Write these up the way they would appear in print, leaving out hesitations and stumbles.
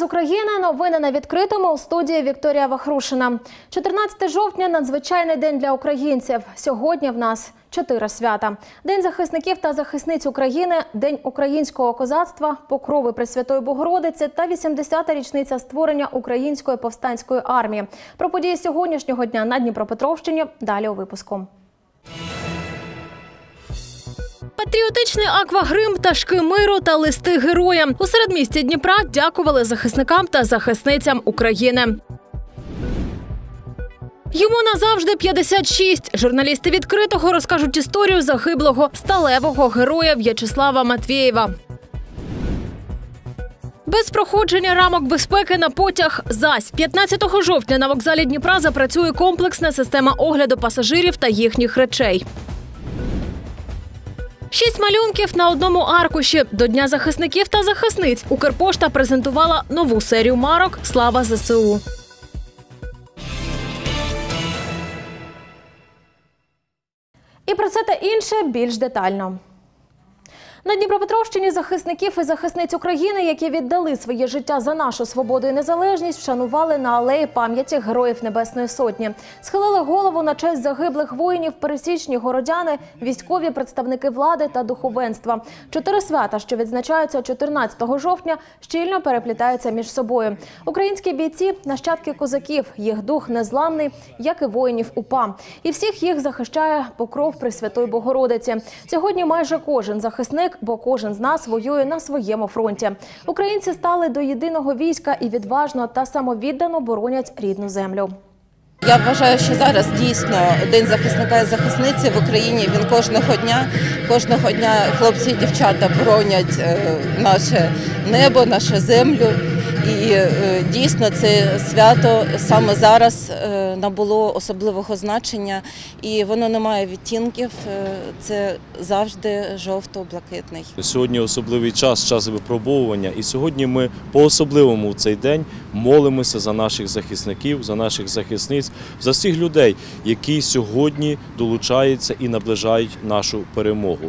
з України. Новини на Відкритому. У студії Вікторія Вахрушина. 14 жовтня – надзвичайний день для українців. Сьогодні в нас 4 свята. День захисників та захисниць України, День українського козацтва, Покрови Пресвятої Богородиці та 80-та річниця створення Української повстанської армії. Про події сьогоднішнього дня на Дніпропетровщині – далі у випуску. Патріотичний аквагрим, ташки миру та листи героя. У середмісті Дніпра дякували захисникам та захисницям України. Йому назавжди 56. Журналісти Відкритого розкажуть історію загиблого сталевого героя В'ячеслава Матвієва. Без проходження рамок безпеки на потяг ЗАЗ. 15 жовтня на вокзалі Дніпра запрацює комплексна система огляду пасажирів та їхніх речей. 6 малюнків на одному аркуші. До Дня захисників та захисниць Укрпошта презентувала нову серію марок «Слава ЗСУ». І про це та інше більш детально. На Дніпропетровщині захисників і захисниць України, які віддали своє життя за нашу свободу і незалежність, вшанували на алеї пам'яті Героїв Небесної Сотні. Схилили голову на честь загиблих воїнів пересічні городяни, військові, представники влади та духовенства. 4 свята, що відзначаються 14 жовтня, щільно переплітаються між собою. Українські бійці – нащадки козаків, їх дух незламний, як і воїнів УПА. І всіх їх захищає покров Пресвятої Богородиці. Сьогодні майже кожен захисник, бо кожен з нас воює на своєму фронті. Українці стали до єдиного війська і відважно та самовіддано боронять рідну землю. Я вважаю, що зараз дійсно День захисника і захисниці в Україні. Він кожного дня хлопці і дівчата боронять наше небо, нашу землю. І дійсно це свято саме зараз набуло особливого значення, і воно не має відтінків, це завжди жовто-блакитний. Сьогодні особливий час, час випробовування, і сьогодні ми по-особливому в цей день молимося за наших захисників, за наших захисниць, за всіх людей, які сьогодні долучаються і наближають нашу перемогу.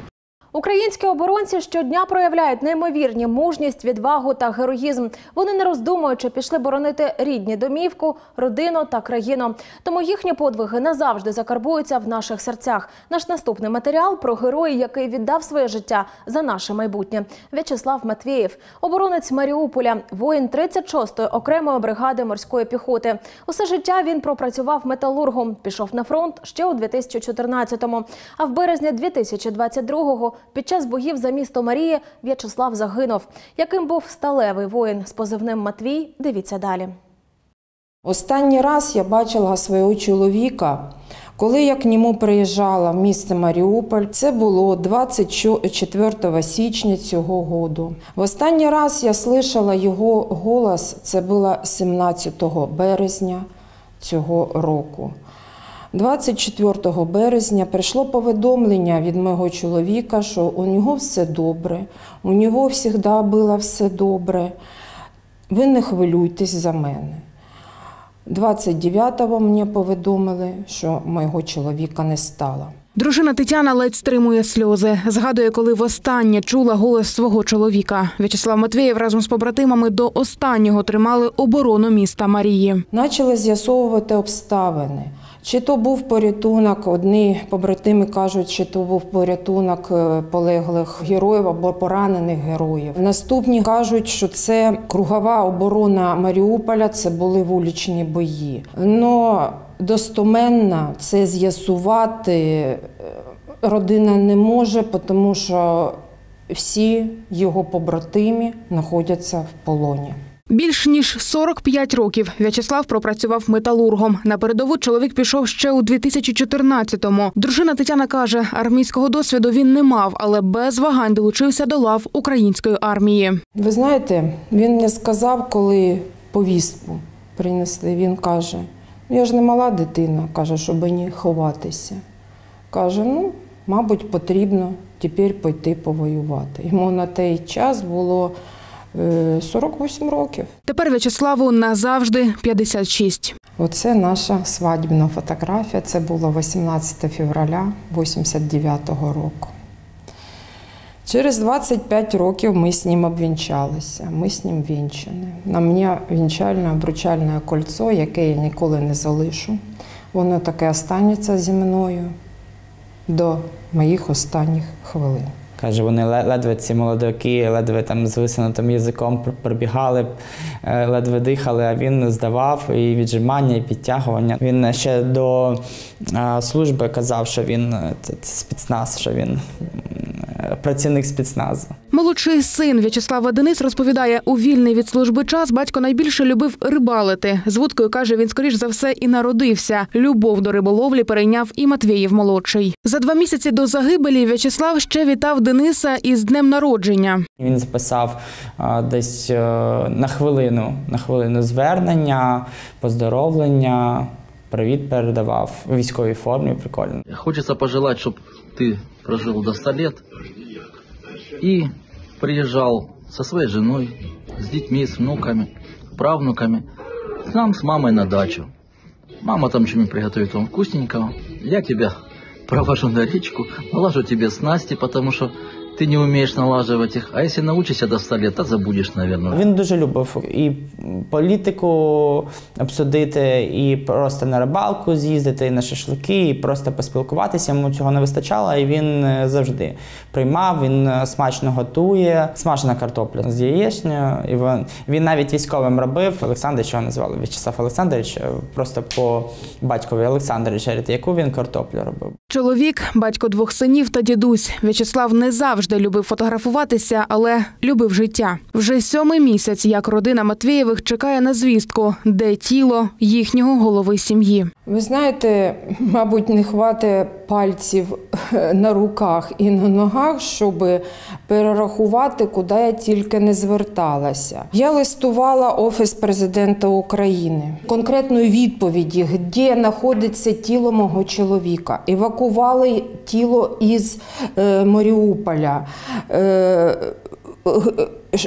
Українські оборонці щодня проявляють неймовірні мужність, відвагу та героїзм. Вони, не роздумуючи, пішли боронити рідні домівку, родину та країну. Тому їхні подвиги назавжди закарбуються в наших серцях. Наш наступний матеріал про героя, який віддав своє життя за наше майбутнє. В'ячеслав Матвієв – оборонець Маріуполя, воїн 36-ї окремої бригади морської піхоти. Усе життя він пропрацював металургом, пішов на фронт ще у 2014-му. А в березні 2022-го під час боїв за місто Марії В'ячеслав загинув. Яким був сталевий воїн з позивним Матвій, дивіться далі. Останній раз я бачила свого чоловіка, коли я к ньому приїжджала в місто Маріуполь. Це було 24 січня цього року. В останній раз я слухала його голос, це було 17 березня цього року. 24 березня прийшло повідомлення від мого чоловіка, що у нього все добре, у нього завжди було все добре, ви не хвилюйтесь за мене. 29-го мені повідомили, що мого чоловіка не стало. Дружина Тетяна ледь стримує сльози. Згадує, коли востаннє чула голос свого чоловіка. В'ячеслав Матвієв разом з побратимами до останнього тримали оборону міста Марії. Почали з'ясовувати обставини. Чи то був порятунок, одні побратими кажуть, чи то був порятунок полеглих героїв або поранених героїв. Наступні кажуть, що це кругова оборона Маріуполя, це були вуличні бої. Но достоменно це з'ясувати родина не може, тому що всі його побратими знаходяться в полоні. Більш ніж 45 років В'ячеслав пропрацював металургом. На передову чоловік пішов ще у 2014-му. Дружина Тетяна каже, армійського досвіду він не мав, але без вагань долучився до лав української армії. Ви знаєте, він мені сказав, коли повістку принесли, він каже, я ж не мала дитина, каже, щоб не ховатися. Каже, ну, мабуть, потрібно тепер пойти повоювати. Йому на той час було 48 років. Тепер В'ячеславу назавжди 56. Оце наша свадібна фотографія. Це було 18 февраля 1989 року. Через 25 років ми з ним обвінчалися, ми з ним вінчені. На мені вінчальне обручальне кольцо, яке я ніколи не залишу. Воно таке останеться зі мною до моїх останніх хвилин. Каже, вони ледве, ці молодики, ледве там з висунутим язиком пробігали, ледве дихали, а він здавав і віджимання, і підтягування. Він ще до служби казав, що він спецназ, що він працівник спецназу. Молодший син В'ячеслава Денис розповідає, у вільний від служби час батько найбільше любив рибалити. З вудкою, каже, він, скоріш за все, і народився. Любов до риболовлі перейняв і Матвієв-молодший. За 2 місяці до загибелі В'ячеслав ще вітав Дениса із днем народження. Він записав десь на хвилину звернення, поздоровлення, привіт передавав у військовій формі, прикольно. Хочеться пожелати, щоб ти прожив до 100 років. И приезжал со своей женой, с детьми, с внуками, правнуками, к нам с мамой на дачу. Мама там что-нибудь приготовит вам вкусненького. Я тебя провожу на речку, налажу тебе снасти, потому что ти не вмієш налажувати їх, а якщо навчишся до 100 років, то забудеш, мабуть. Він дуже любив і політику обсудити, і просто на рибалку з'їздити, і на шашлики, і просто поспілкуватися. Йому цього не вистачало, і він завжди приймав, він смачно готує. Смажена картопля з яєчнею. І він навіть військовим робив. Олександрович його назвали, В'ячеслав Олександрович, просто по батькові Олександровича, яку він картоплю робив. Чоловік, батько 2 синів та дідусь. В'ячеслав не завжди любив фотографуватися, але любив життя. Вже 7-й місяць, як родина Матвієвих чекає на звістку, де тіло їхнього голови сім'ї. Ви знаєте, мабуть, не хватає пальців на руках і на ногах, щоб перерахувати, куди я тільки не зверталася. Я листувала Офіс президента України. Конкретної відповіді, де знаходиться тіло мого чоловіка. Евакували тіло із Маріуполя.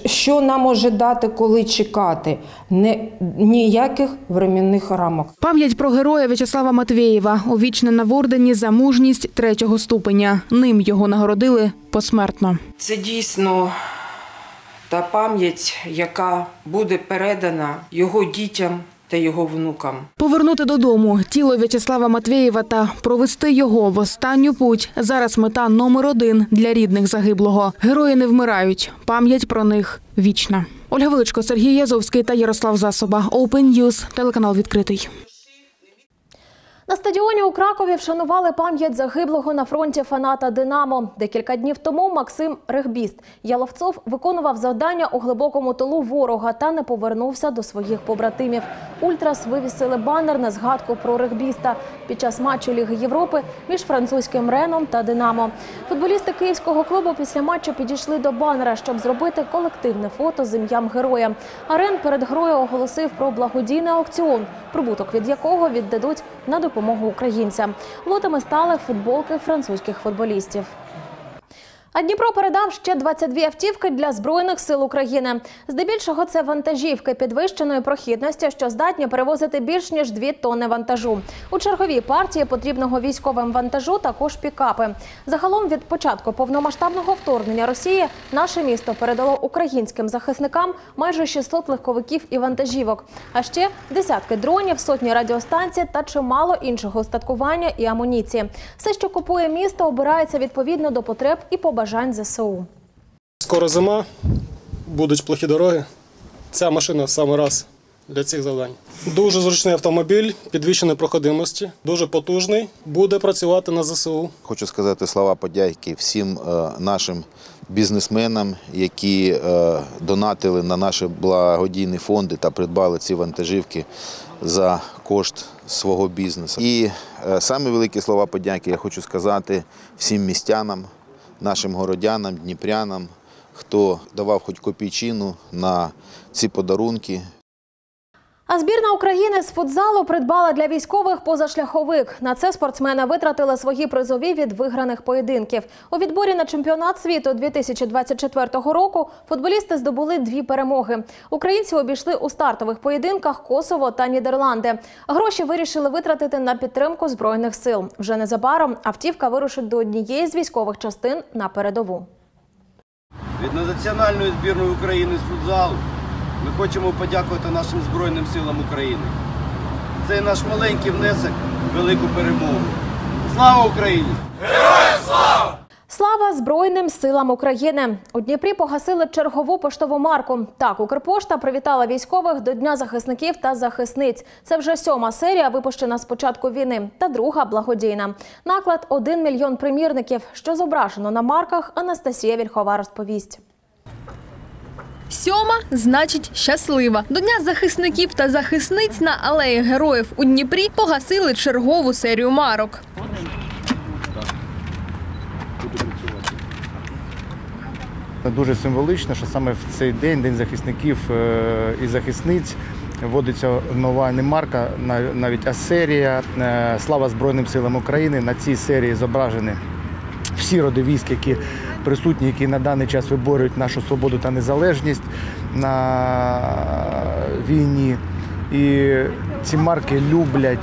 Що нам може дати, коли чекати? Ніяких временних рамок. Пам'ять про героя В'ячеслава Матвієва увічнена в ордені за мужність 3-го ступеня. Ним його нагородили посмертно. Це дійсно та пам'ять, яка буде передана його дітям та його внукам. Повернути додому тіло В'ячеслава Матвієва та провести його в останню путь – зараз мета №1 для рідних загиблого. Герої не вмирають, пам'ять про них вічна. Ольга Виличко, Сергій Язовський та Ярослав Засоба. Open News, телеканал «Відкритий». На стадіоні у Кракові вшанували пам'ять загиблого на фронті фаната «Динамо». Декілька днів тому Максим (регбіст) Яловцов виконував завдання у глибокому тилу ворога та не повернувся до своїх побратимів. «Ультрас» вивісили банер на згадку про регбіста під час матчу Ліги Європи між французьким «Реном» та «Динамо». Футболісти київського клубу після матчу підійшли до банера, щоб зробити колективне фото з ім'ям героя. А «Рен» перед грою оголосив про благодійний аукціон, прибуток від якого віддадуть на допомогу українцям. Лотами стали футболки французьких футболістів. А Дніпро передав ще 22 автівки для Збройних сил України. Здебільшого це вантажівки підвищеної прохідності, що здатні перевозити більш ніж 2 тонни вантажу. У черговій партії потрібного військовим вантажу також пікапи. Загалом від початку повномасштабного вторгнення Росії наше місто передало українським захисникам майже 600 легковиків і вантажівок. А ще десятки дронів, сотні радіостанцій та чимало іншого устаткування і амуніції. Все, що купує місто, обирається відповідно до потреб і побажань ЗСУ. Скоро зима, будуть плохі дороги. Ця машина саме раз для цих завдань. Дуже зручний автомобіль, підвищеної проходимості, дуже потужний, буде працювати на ЗСУ. Хочу сказати слова подяки всім нашим бізнесменам, які донатили на наші благодійні фонди та придбали ці вантажівки за кошт свого бізнесу. І самі великі слова подяки я хочу сказати всім містянам, нашим городянам, дніпрянам, хто давав хоч копійчину на ці подарунки. А збірна України з футзалу придбала для військових позашляховик. На це спортсмени витратили свої призові від виграних поєдинків. У відборі на чемпіонат світу 2024 року футболісти здобули 2 перемоги. Українці обійшли у стартових поєдинках Косово та Нідерланди. Гроші вирішили витратити на підтримку Збройних сил. Вже незабаром автівка вирушить до однієї з військових частин на передову. Від національної збірної України з футзалу ми хочемо подякувати нашим Збройним силам України. Це наш маленький внесок в велику перемогу. Слава Україні! Героям слава! Слава Збройним силам України! У Дніпрі погасили чергову поштову марку. Так, Укрпошта привітала військових до Дня захисників та захисниць. Це вже 7-ма серія, випущена з початку війни, та 2-га благодійна. Наклад – 1 мільйон примірників. Що зображено на марках, Анастасія Вільхова розповість. 7-ма – значить щаслива. До Дня захисників та захисниць на Алеї Героїв у Дніпрі погасили чергову серію марок. Дуже символічно, що саме в цей день, День захисників і захисниць, вводиться нова не марка, навіть а серія «Слава Збройним силам України». На цій серії зображені всі роди військ, які присутні, які на даний час виборюють нашу свободу та незалежність на війні. І ці марки люблять,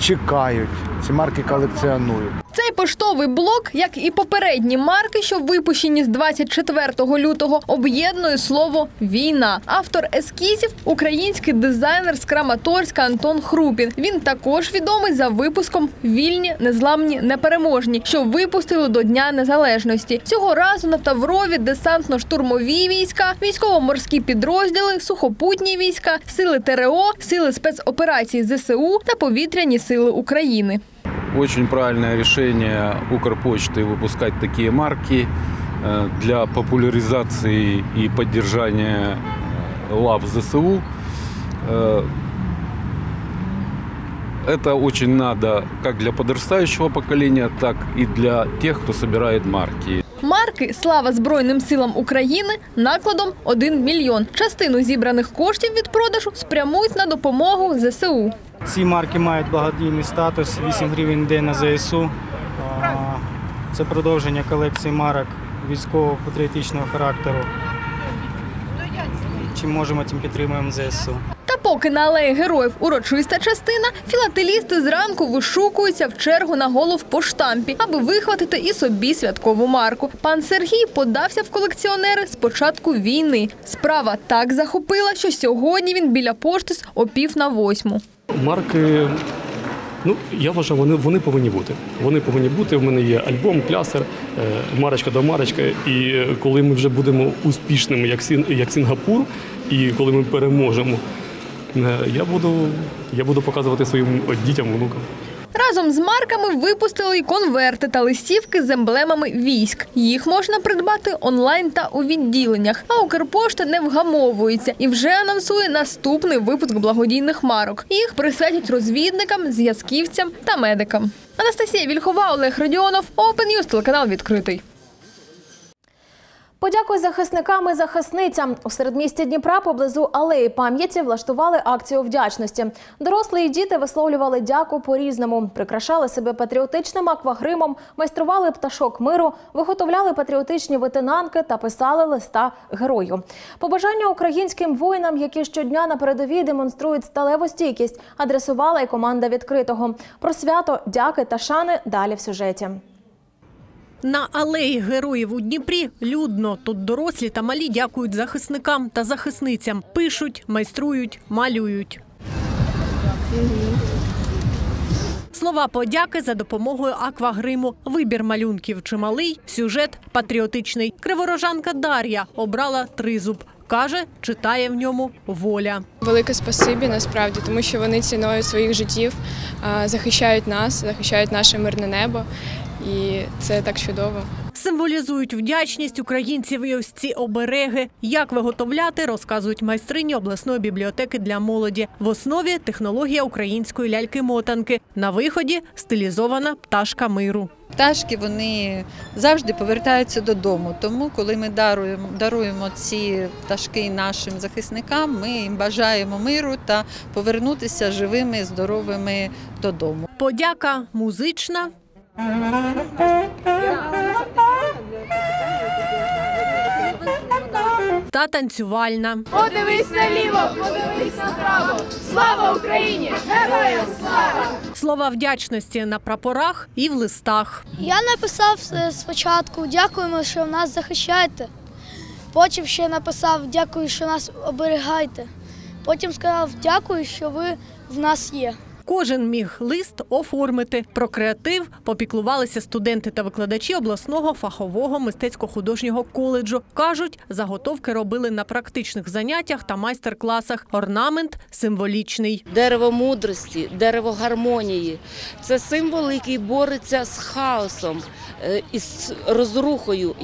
чекають, ці марки колекціонують. Цей поштовий блок, як і попередні марки, що випущені з 24 лютого, об'єднує слово «війна». Автор ескізів – український дизайнер з Краматорська Антон Хрупін. Він також відомий за випуском «Вільні, незламні, непереможні», що випустили до Дня Незалежності. Цього разу на Таврові десантно-штурмові війська, військово-морські підрозділи, сухопутні війська, сили ТРО, сили спецоперацій ЗСУ та повітряні сили України. Очень правильное решение Укрпочты выпускать такие марки для популяризации и поддержания лав ЗСУ. Это очень надо как для подрастающего поколения, так и для тех, кто собирает марки. Марки «Слава Збройним силам України» накладом 1 мільйон. Частину зібраних коштів від продажу спрямують на допомогу ЗСУ. Ці марки мають благодійний статус, 8 гривень в день на ЗСУ. Це продовження колекції марок військово-патріотичного характеру. Чим можемо, тим підтримуємо ЗСУ. Та поки на Алеї Героїв урочиста частина, філателісти зранку вишукуються в чергу на голов по штампі, аби вихватити і собі святкову марку. Пан Сергій подався в колекціонери з початку війни. Справа так захопила, що сьогодні він біля пошти з 7:30. Марки, я вважаю, вони повинні бути. Вони повинні бути. В мене є альбом, плясер, марочка до марочка. І коли ми вже будемо успішними, як Сінгапур, і коли ми переможемо, я буду показувати своїм дітям, внукам. Разом з марками випустили й конверти та листівки з емблемами військ. Їх можна придбати онлайн та у відділеннях. А Укрпошта не вгамовується і вже анонсує наступний випуск благодійних марок. Їх присвятять розвідникам, зв'язківцям та медикам. Анастасія Вільхова, Олег Радіонов, OPEN NEWS, телеканал «Відкритий». Подякуй захисникам і захисницям. У середмісті Дніпра поблизу Алеї пам'яті влаштували акцію вдячності. Дорослі і діти висловлювали дяку по-різному. Прикрашали себе патріотичним аквагримом, майстрували пташок миру, виготовляли патріотичні витинанки та писали листа герою. Побажання українським воїнам, які щодня на передовій демонструють сталеву стійкість, адресувала і команда «Відкритого». Про свято, дяки та шани далі в сюжеті. На Алеї Героїв у Дніпрі людно. Тут дорослі та малі дякують захисникам та захисницям. Пишуть, майструють, малюють. Слова подяки за допомогою аквагриму. Вибір малюнків чималий, сюжет патріотичний. Криворожанка Дар'я обрала тризуб. Каже, читає в ньому воля. Велике спасибі насправді, тому що вони ціною своїх життів захищають нас, захищають наше мирне небо. І це так чудово. Символізують вдячність українців і ось ці обереги. Як виготовляти, розказують майстрині обласної бібліотеки для молоді. В основі – технологія української ляльки-мотанки. На виході – стилізована пташка миру. Пташки, вони завжди повертаються додому. Тому, коли ми даруємо ці пташки нашим захисникам, ми їм бажаємо миру та повернутися живими, здоровими додому. Подяка музична. Та танцювальна. Подивись наліво, подивись направо. Слава Україні! Героям слава! Слова вдячності на прапорах і в листах. Я написав спочатку: дякуємо, що нас захищаєте. Потім ще написав «Дякую, що нас оберігаєте». Потім сказав «Дякую, що ви в нас є». Кожен міг лист оформити. Про креатив попіклувалися студенти та викладачі обласного фахового мистецько-художнього коледжу. Кажуть, заготовки робили на практичних заняттях та майстер-класах. Орнамент символічний. Дерево мудрості, дерево гармонії – це символ, який бореться з хаосом, із розрухою,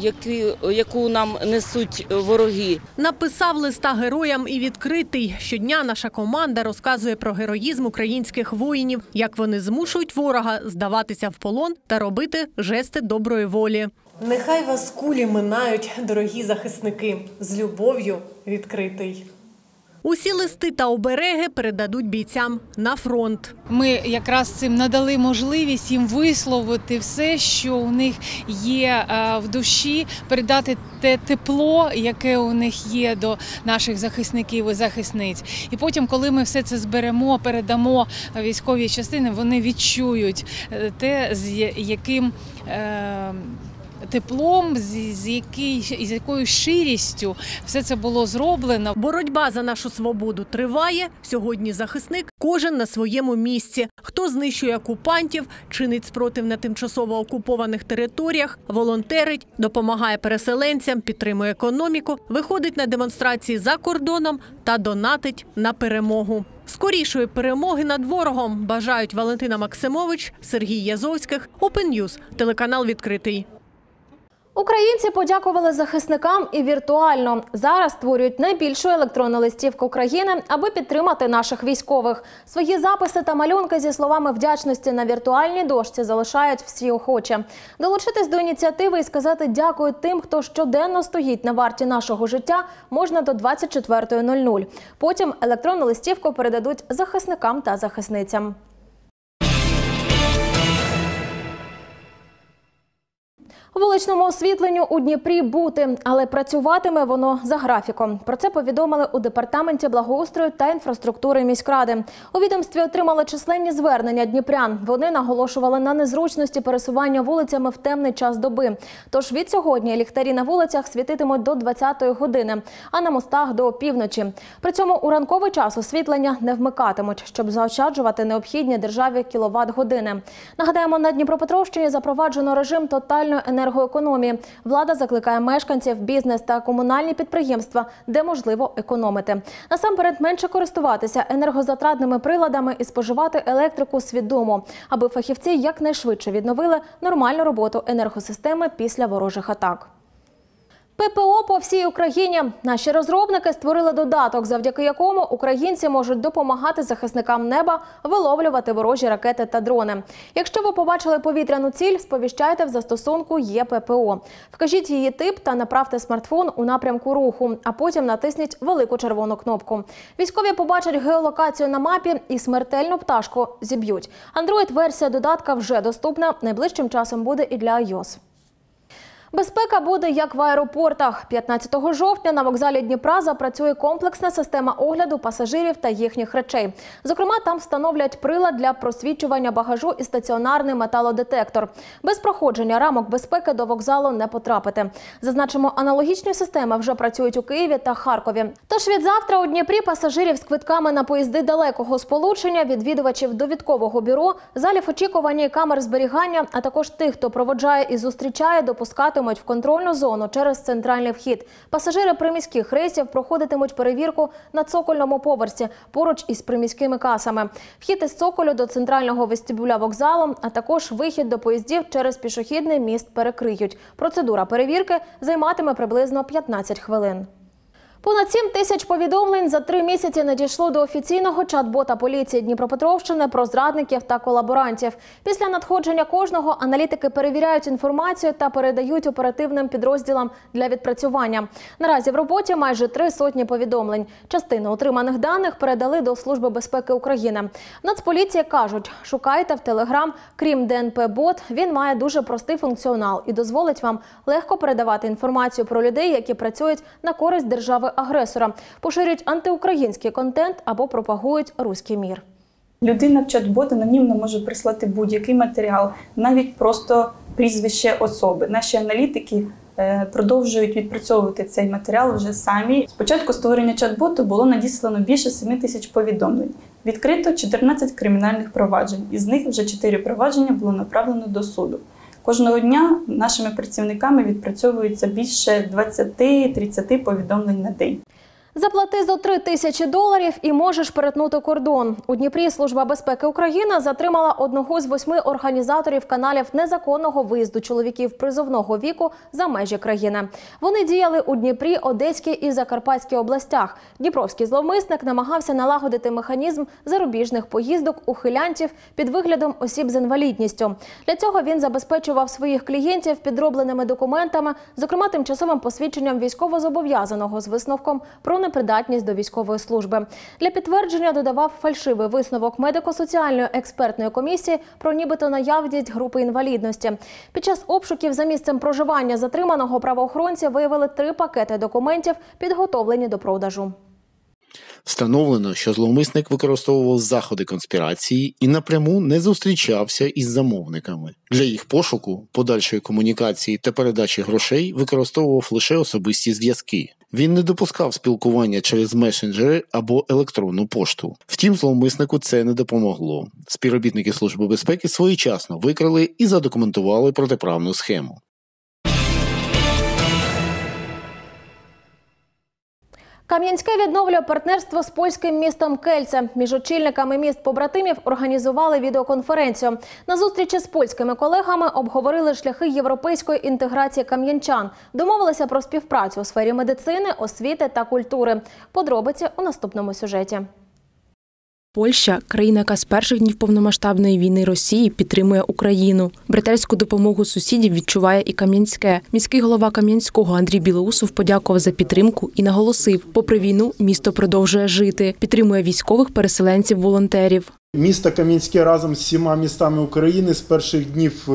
яку нам несуть вороги. Написав листа героям і Відкритий. Щодня наша команда розказує про героїзм українських воїнів, як вони змушують ворога здаватися в полон та робити жести доброї волі. Нехай вас кулі минають, дорогі захисники. З любов'ю, Відкритий. Усі листи та обереги передадуть бійцям на фронт. Ми якраз цим надали можливість їм висловити все, що у них є в душі, передати те тепло, яке у них є до наших захисників і захисниць. І потім, коли ми все це зберемо, передамо військовій частині, вони відчують те, з яким теплом, з якою щирістю все це було зроблено. Боротьба за нашу свободу триває. Сьогодні захисник кожен на своєму місці. Хто знищує окупантів, чинить спротив на тимчасово окупованих територіях, волонтерить, допомагає переселенцям, підтримує економіку, виходить на демонстрації за кордоном та донатить на перемогу. Скорішої перемоги над ворогом бажають Валентина Максимович, Сергій Язовський, OPEN NEWS, телеканал «Відкритий». Українці подякували захисникам і віртуально. Зараз створюють найбільшу електронну листівку країни, аби підтримати наших військових. Свої записи та малюнки зі словами вдячності на віртуальній дошці залишають всі охочі. Долучитись до ініціативи і сказати дякую тим, хто щоденно стоїть на варті нашого життя, можна до 24:00. Потім електронну листівку передадуть захисникам та захисницям. Вуличному освітленню у Дніпрі бути, але працюватиме воно за графіком. Про це повідомили у Департаменті благоустрою та інфраструктури міськради. У відомстві отримали численні звернення дніпрян. Вони наголошували на незручності пересування вулицями в темний час доби. Тож від сьогодні ліхтарі на вулицях світитимуть до 20-ї години, а на мостах – до півночі. При цьому у ранковий час освітлення не вмикатимуть, щоб заощаджувати необхідні державі кіловат-години. Нагадаємо, на Дніпропетровщині запроваджено режим тотальної енергоекономії. Влада закликає мешканців, бізнес та комунальні підприємства, де можливо економити. Насамперед, менше користуватися енергозатратними приладами і споживати електрику свідомо, аби фахівці якнайшвидше відновили нормальну роботу енергосистеми після ворожих атак. ППО по всій Україні. Наші розробники створили додаток, завдяки якому українці можуть допомагати захисникам неба виловлювати ворожі ракети та дрони. Якщо ви побачили повітряну ціль, сповіщайте в застосунку ЄППО. Вкажіть її тип та направте смартфон у напрямку руху, а потім натисніть велику червону кнопку. Військові побачать геолокацію на мапі і смертельну пташку зіб'ють. Android-версія додатка вже доступна, найближчим часом буде і для iOS. Безпека буде, як в аеропортах. 15 жовтня на вокзалі Дніпра запрацює комплексна система огляду пасажирів та їхніх речей. Зокрема, там встановлять прилад для просвічування багажу і стаціонарний металодетектор. Без проходження рамок безпеки до вокзалу не потрапити. Зазначимо, аналогічні системи вже працюють у Києві та Харкові. Тож від завтра у Дніпрі пасажирів з квитками на поїзди далекого сполучення, відвідувачів довідкового бюро, залів очікування і камер зберігання, а також тих, хто проводжає і зустрічає, допускатимуть в контрольну зону через центральний вхід. Пасажири приміських рейсів проходитимуть перевірку на цокольному поверсі поруч із приміськими касами. Вхід із цоколю до центрального вестибюля вокзалу, а також вихід до поїздів через пішохідний міст перекриють. Процедура перевірки займатиме приблизно 15 хвилин. Понад 7 000 повідомлень за 3 місяці надійшло до офіційного чат-бота поліції Дніпропетровщини про зрадників та колаборантів. Після надходження кожного аналітики перевіряють інформацію та передають оперативним підрозділам для відпрацювання. Наразі в роботі майже 3 сотні повідомлень. Частину отриманих даних передали до Служби безпеки України. В Нацполіції кажуть, шукайте в Telegram, крім ДНП-бот, він має дуже простий функціонал і дозволить вам легко передавати інформацію про людей, які працюють на користь держави-агресора, поширюють антиукраїнський контент або пропагують руський мір. Людина в чат-бот анонімно може прислати будь-який матеріал, навіть просто прізвище особи. Наші аналітики продовжують відпрацьовувати цей матеріал вже самі. Спочатку створення чат-боту було надіслано більше 7 000 повідомлень. Відкрито 14 кримінальних проваджень, із них вже 4 провадження було направлено до суду. Кожного дня нашими працівниками відпрацьовується більше 20-30 повідомлень на день. Заплати за $3000 і можеш перетнути кордон. У Дніпрі Служба безпеки України затримала одного з 8 організаторів каналів незаконного виїзду чоловіків призовного віку за межі країни. Вони діяли у Дніпрі, Одеській і Закарпатській областях. Дніпровський зловмисник намагався налагодити механізм зарубіжних поїздок ухилянтів під виглядом осіб з інвалідністю. Для цього він забезпечував своїх клієнтів підробленими документами, зокрема тимчасовим посвідченням військовозобов'язаного з висновком про непридатність до військової служби. Для підтвердження додавав фальшивий висновок медико-соціальної експертної комісії про нібито наявність групи інвалідності. Під час обшуків за місцем проживання затриманого правоохоронці виявили 3 пакети документів, підготовлені до продажу. Встановлено, що зловмисник використовував заходи конспірації і напряму не зустрічався із замовниками. Для їх пошуку, подальшої комунікації та передачі грошей використовував лише особисті зв'язки. Він не допускав спілкування через месенджери або електронну пошту. Втім, зловмиснику це не допомогло. Співробітники Служби безпеки своєчасно викрили і задокументували протиправну схему. Кам'янське відновлює партнерство з польським містом Кельце. Між очільниками міст-побратимів організували відеоконференцію. На зустрічі з польськими колегами обговорили шляхи європейської інтеграції кам'янчан. Домовилися про співпрацю у сфері медицини, освіти та культури. Подробиці у наступному сюжеті. Польща – країна, яка з перших днів повномасштабної війни Росії підтримує Україну. Братерську допомогу сусідів відчуває і Кам'янське. Міський голова Кам'янського Андрій Білоусов подякував за підтримку і наголосив, попри війну місто продовжує жити, підтримує військових, переселенців, волонтерів. Місто Кам'янське разом з 7 містами України з перших днів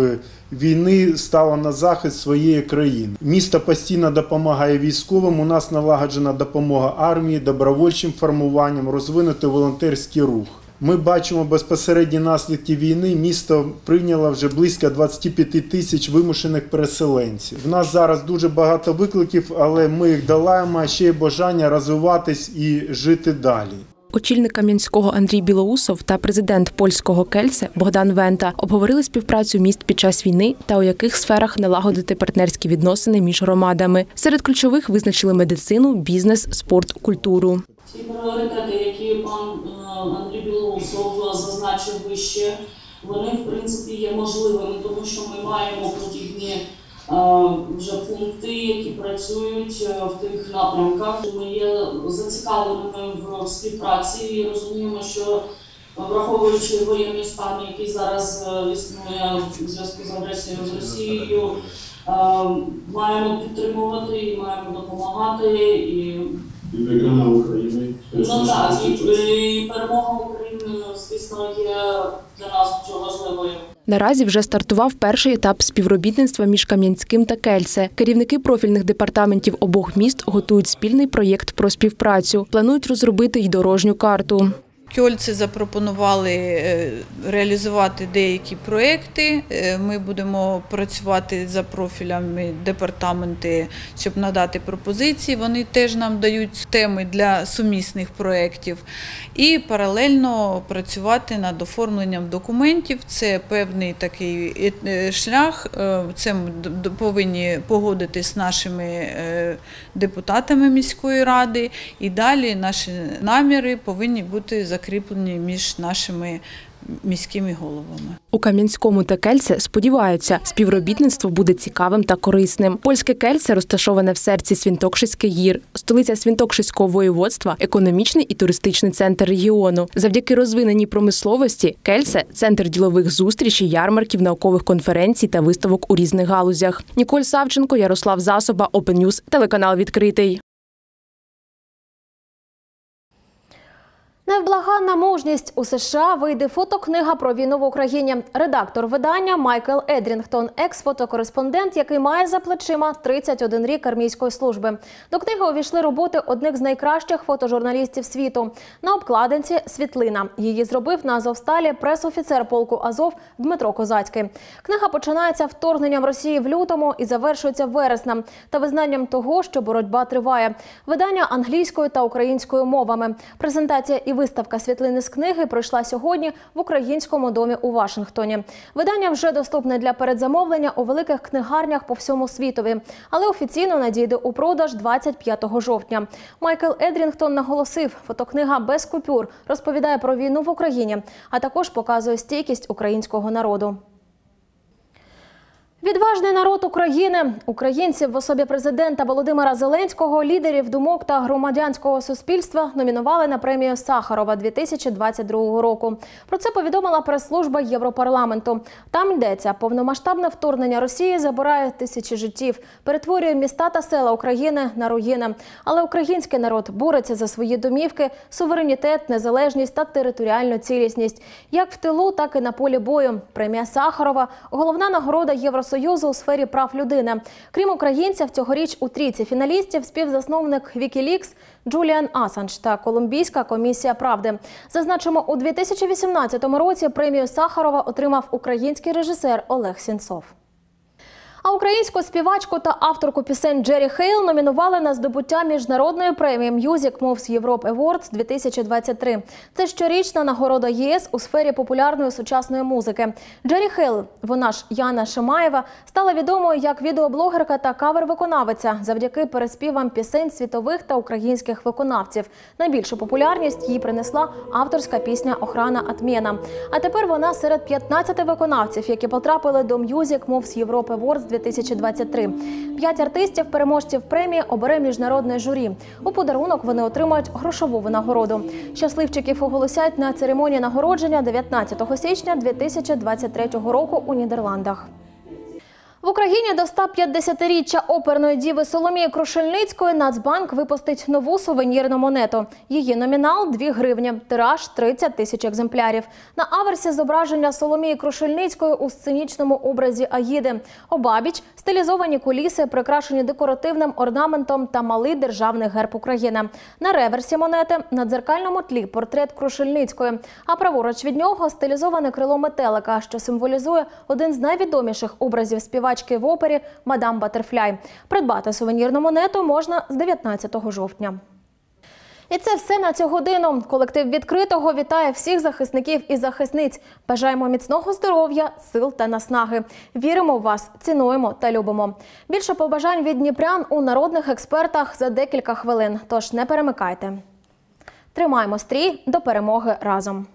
війни стало на захист своєї країни. Місто постійно допомагає військовим, у нас налагоджена допомога армії, добровольчим формуванням, розвинути волонтерський рух. Ми бачимо безпосередні наслідки війни, місто прийняло вже близько 25 000 вимушених переселенців. В нас зараз дуже багато викликів, але ми їх долаємо, а ще й бажання розвиватись і жити далі. Очільник Кам'янського Андрій Білоусов та президент польського Кельце Богдан Вента обговорили співпрацю міст під час війни та у яких сферах налагодити партнерські відносини між громадами. Серед ключових визначили медицину, бізнес, спорт, культуру. Ті пріоритети, які пан Андрій Білоусов зазначив вище, вони в принципі є можливими, тому що ми маємо подібні вже пункти, які працюють в тих напрямках. Ми є зацікавленими в співпраці і розуміємо, що враховуючи воєнний стан, який зараз існує в зв'язку з агресією з Росією, маємо підтримувати і маємо допомагати. І перемога України. Ну так, і перемога України, звісно, є для нас дуже важливою. Наразі вже стартував перший етап співробітництва між Кам'янським та Кельце. Керівники профільних департаментів обох міст готують спільний проєкт про співпрацю. Планують розробити й дорожню карту. Кельце запропонували реалізувати деякі проєкти. Ми будемо працювати за профілями департаменти, щоб надати пропозиції. Вони теж нам дають теми для сумісних проєктів. І паралельно працювати над оформленням документів. Це певний такий шлях. Це ми повинні погодити з нашими депутатами міської ради. І далі наші наміри повинні бути закріплені між нашими міськими головами. У Кам'янському та Кельце сподіваються, співробітництво буде цікавим та корисним. Польське Кельце розташоване в серці Свінтокшиське гір, столиця Свінтокшиського воєводства, економічний і туристичний центр регіону. Завдяки розвиненій промисловості Кельце – центр ділових зустрічей, ярмарків, наукових конференцій та виставок у різних галузях. Ніколь Савченко, Ярослав Засоба, OPEN NEWS, телеканал «Відкритий». Невблаганна мужність. У США вийде фотокнига про війну в Україні. Редактор видання Майкл Едрінгтон, екс-фотокореспондент, який має за плечима 31 рік армійської служби. До книги увійшли роботи одних з найкращих фотожурналістів світу. На обкладинці світлина. Її зробив на Азовсталі пресофіцер полку Азов Дмитро Козацький. Книга починається вторгненням Росії в лютому і завершується вереснем та визнанням того, що боротьба триває. Видання англійською та українською мовами. Презентація і виставка світлини з книги пройшла сьогодні в Українському домі у Вашингтоні. Видання вже доступне для передзамовлення у великих книгарнях по всьому світові, але офіційно надійде у продаж 25 жовтня. Майкл Едрінгтон наголосив, фотокнига без купюр розповідає про війну в Україні, а також показує стійкість українського народу. Відважний народ України. Українців в особі президента Володимира Зеленського, лідерів думок та громадянського суспільства номінували на премію Сахарова 2022 року. Про це повідомила прес-служба Європарламенту. Там йдеться, повномасштабне вторгнення Росії забирає тисячі життів, перетворює міста та села України на руїни. Але український народ бореться за свої домівки, суверенітет, незалежність та територіальну цілісність. Як в тилу, так і на полі бою. Премія Сахарова – головна нагорода Євросоюзу у сфері прав людини. Крім українців, цьогоріч у трійці фіналістів співзасновник Wikileaks Джуліан Асанж та Колумбійська комісія правди. Зазначимо, у 2018 році премію Сахарова отримав український режисер Олег Сінцов. А українську співачку та авторку пісень Джері Хейл номінували на здобуття міжнародної премії Music Moves Europe Awards 2023. Це щорічна нагорода ЄС у сфері популярної сучасної музики. Джері Хейл, вона ж Яна Шимаєва, стала відомою як відеоблогерка та кавер-виконавиця завдяки переспівам пісень світових та українських виконавців. Найбільшу популярність їй принесла авторська пісня «Охрана отмена». А тепер вона серед 15 виконавців, які потрапили до Music Moves Europe Awards 2023. 5 артистів-переможців премії обере міжнародне журі. У подарунок вони отримають грошову винагороду. Щасливчиків оголосять на церемонії нагородження 19 січня 2023 року у Нідерландах. В Україні до 150-річчя оперної діви Соломії Крушельницької Нацбанк випустить нову сувенірну монету. Її номінал – 2 гривні, тираж – 30 тисяч екземплярів. На аверсі зображення Соломії Крушельницької у сценічному образі Аїди. Обабіч – стилізовані куліси, прикрашені декоративним орнаментом та малий державний герб України. На реверсі монети – на дзеркальному тлі портрет Крушельницької, а праворуч від нього – стилізоване крило метелика, що символізує один з найвідоміших образів співачки в опері «Мадам Баттерфляй». Придбати сувенірну монету можна з 19 жовтня. І це все на цю годину. Колектив «Відкритого» вітає всіх захисників і захисниць. Бажаємо міцного здоров'я, сил та наснаги. Віримо в вас, цінуємо та любимо. Більше побажань від дніпрян у народних експертах за декілька хвилин. Тож не перемикайте. Тримаємо стрій, до перемоги разом!